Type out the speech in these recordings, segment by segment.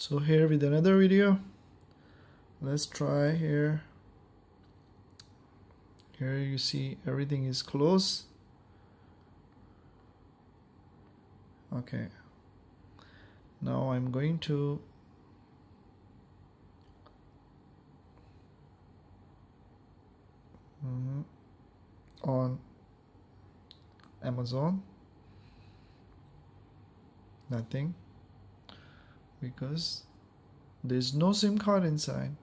So here with another video, let's try here. Here you see everything is closed. Okay, now I'm going to on Amazon. Nothing, because there's no SIM card inside,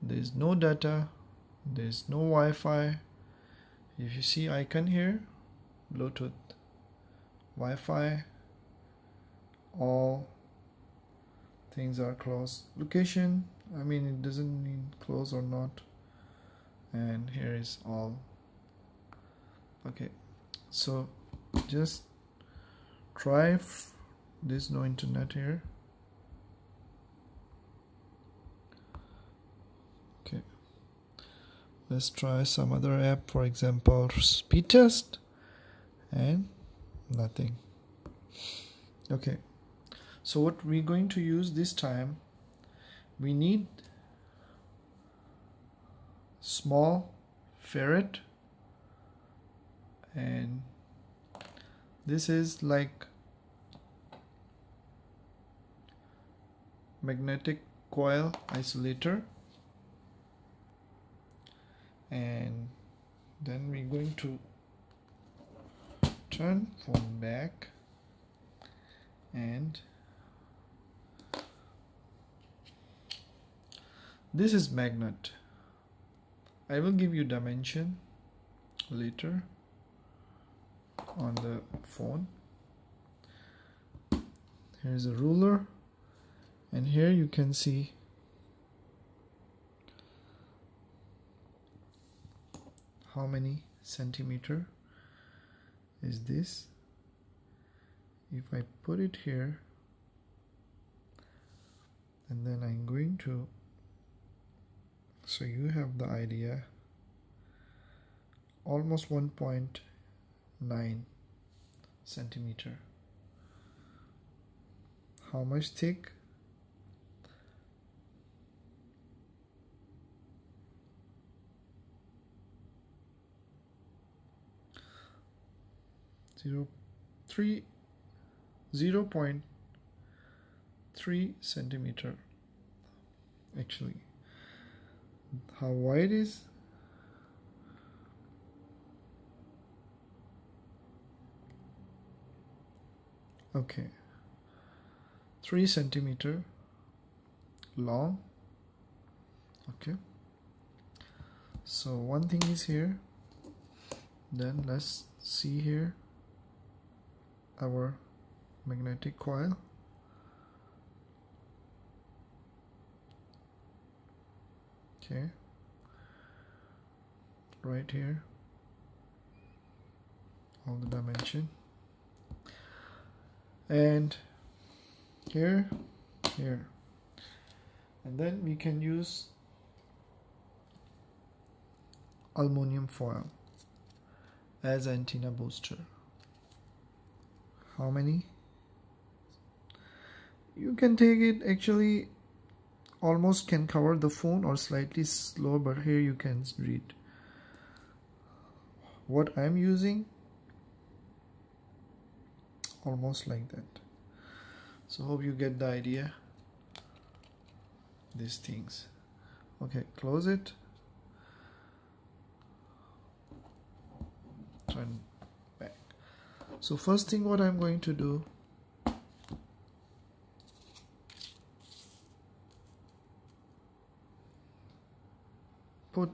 there's no data, there's no Wi-Fi. If you see icon here, Bluetooth, Wi-Fi, all things are closed. Location, I mean, it doesn't mean close or not. And here is all. Okay, so just try. There's no internet here. Okay, let's try some other app, for example speed test, and nothing. Okay, so what we're going to use this time, we need small ferret, and this is like magnetic coil isolator. And then we're going to turn phone back, and this is magnet. I will give you dimension later on the phone. Here's a ruler, and here you can see how many centimeter is this. If I put it here, and then I'm going to, so you have the idea, almost 1.9 centimeter. How much thick? Zero point three centimeter actually. How wide is? 3 centimeter long. Okay, so one thing is here. Then let's see here our magnetic coil. Okay, right here, all the dimension, and here, and then we can use aluminum foil as antenna booster. How many? You can take it actually, almost can cover the phone or slightly slow, but here you can read. What I'm using, almost like that. So hope you get the idea, these things. Okay, close it, turn back. So first thing what I'm going to do, put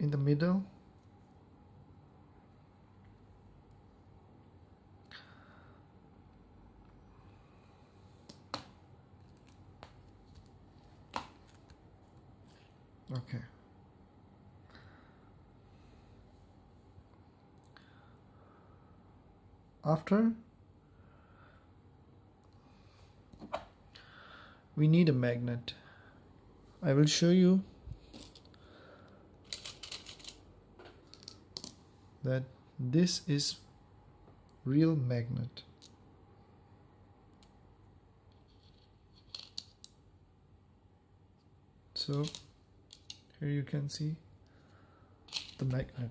in the middle, okay, after we need a magnet. I will show you that this is real magnet. So here you can see the magnet.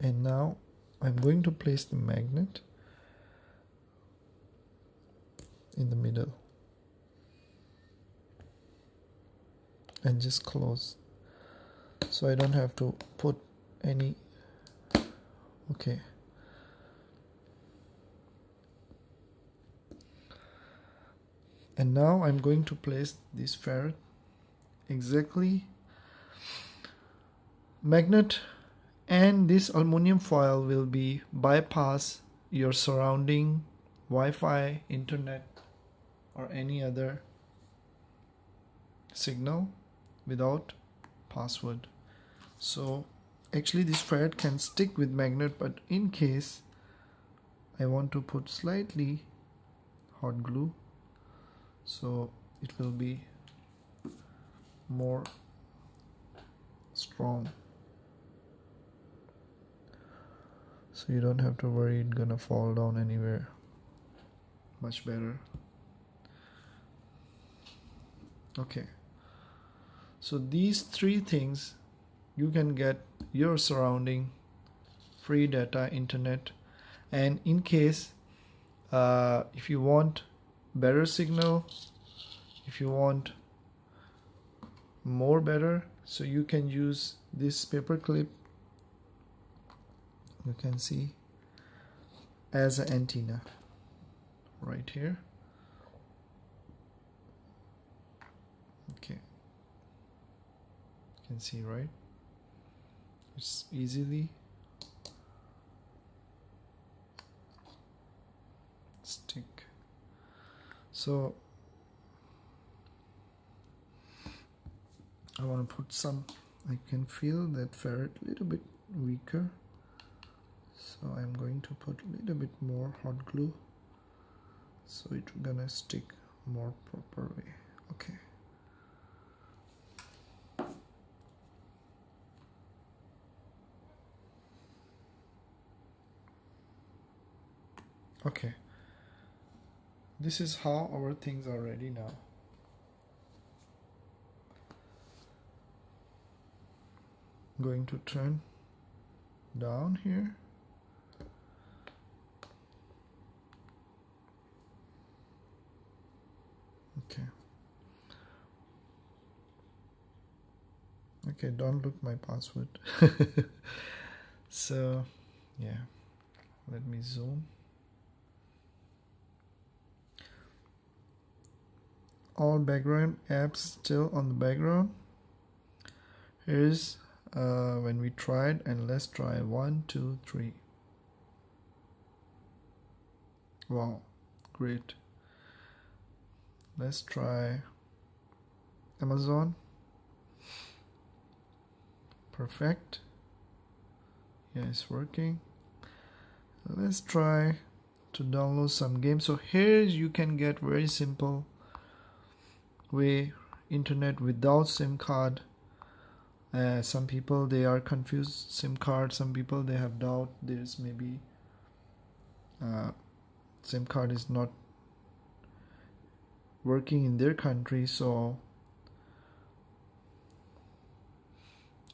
And now I'm going to place the magnet in the middle and just close, so I don't have to put any. Okay, and now I'm going to place this ferrite exactly, magnet and this aluminum foil will be bypass your surrounding Wi-Fi, internet or any other signal without password. So actually this ferrite can stick with magnet, but in case I want to put slightly hot glue, so it will be more strong, so you don't have to worry it's gonna fall down anywhere. Much better. Okay, so these three things you can get your surrounding free data, internet, and in case if you want better signal, if you want more better, so you can use this paper clip, you can see, as an antenna right here. Okay, you can see, right? It's easily stick. So I want to put some, I can feel that ferrite a little bit weaker, so I'm going to put a little bit more hot glue, so it's gonna stick more properly. Okay, okay, this is how our things are ready now. I'm going to turn down here. Okay. Okay, don't look my password. So, yeah, let me zoom. All background apps still on the background. Here's when we tried, and let's try 1, 2, 3. Wow, great. Let's try Amazon. Perfect. Yeah, it's working. Let's try to download some games. So here you can get very simple way internet without SIM card. Some people they are confused SIM card, some people they have doubt, there's maybe SIM card is not working in their country. So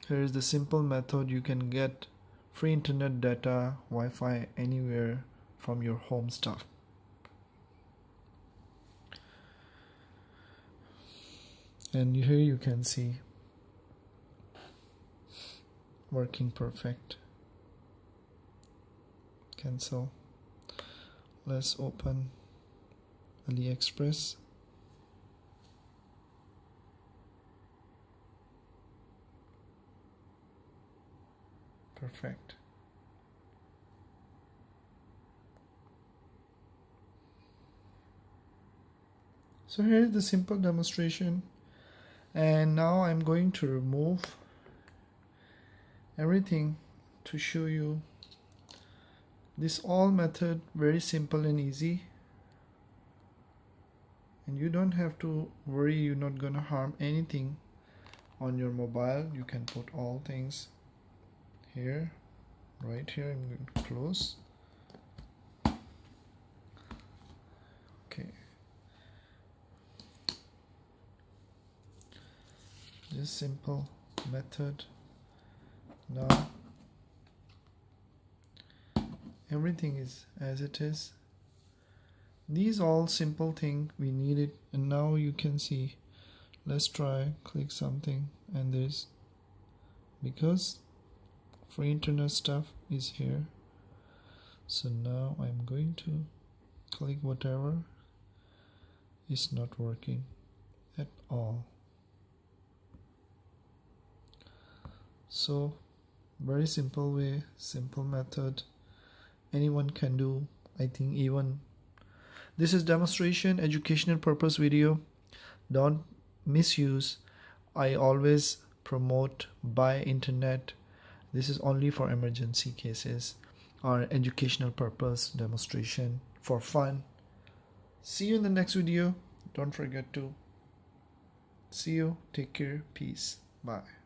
here is the simple method, you can get free internet data, Wi-Fi anywhere from your home stuff. And here you can see working perfect. Cancel. Let's open AliExpress. Perfect. So here is the simple demonstration. And now I'm going to remove everything to show you this all method, very simple and easy, and you don't have to worry, you're not gonna harm anything on your mobile. You can put all things here, right here. I'm going to close. simple method. Now everything is as it is. These all simple thing we needed, and now you can see. Let's try click something, and there's, because free internet stuff is here. So now I'm going to click whatever is not working at all. So very simple way, simple method, anyone can do. I think even this is demonstration, educational purpose video. Don't misuse. I always promote buy internet. This is only for emergency cases or educational purpose, demonstration for fun. See you in the next video. Don't forget to see you. Take care. Peace. Bye.